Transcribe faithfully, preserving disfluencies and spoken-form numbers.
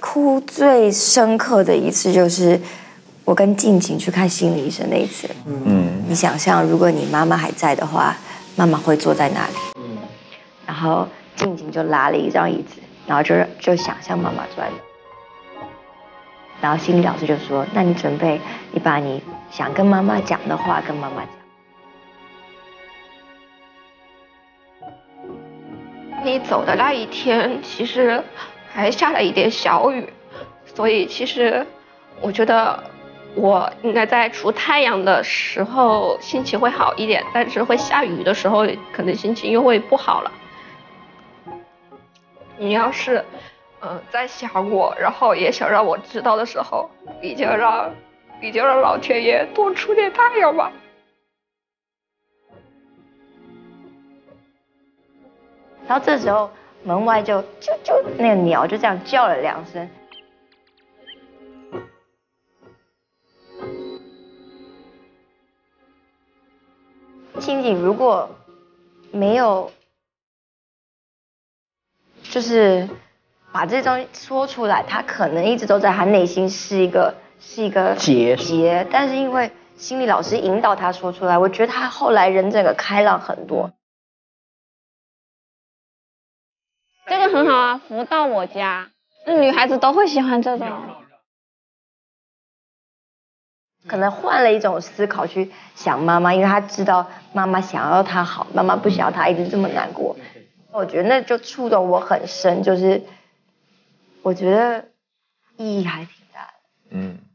哭最深刻的一次就是我跟静静去看心理医生那一次。嗯，你想象如果你妈妈还在的话，妈妈会坐在那里。嗯，然后静静就拉了一张椅子，然后就就想象妈妈坐在那。 然后心理老师就说：“那你准备，你把你想跟妈妈讲的话跟妈妈讲。”你走的那一天，其实还下了一点小雨，所以其实我觉得我应该在除太阳的时候心情会好一点，但是会下雨的时候，可能心情又会不好了。你要是…… 嗯，在想我，然后也想让我知道的时候，你就让，你就让老天爷多出点太阳吧。然后这时候门外就就就那个鸟就这样叫了两声。静静如果没有，就是。 把这东西说出来，他可能一直都在他内心是一个是一个结结，但是因为心理老师引导他说出来，我觉得他后来人整个开朗很多。这个很好啊，福到我家，女孩子都会喜欢这种。可能换了一种思考去想妈妈，因为他知道妈妈想要他好，妈妈不想要他一直这么难过。我觉得那就触动我很深，就是。 我觉得意义还挺大的。嗯。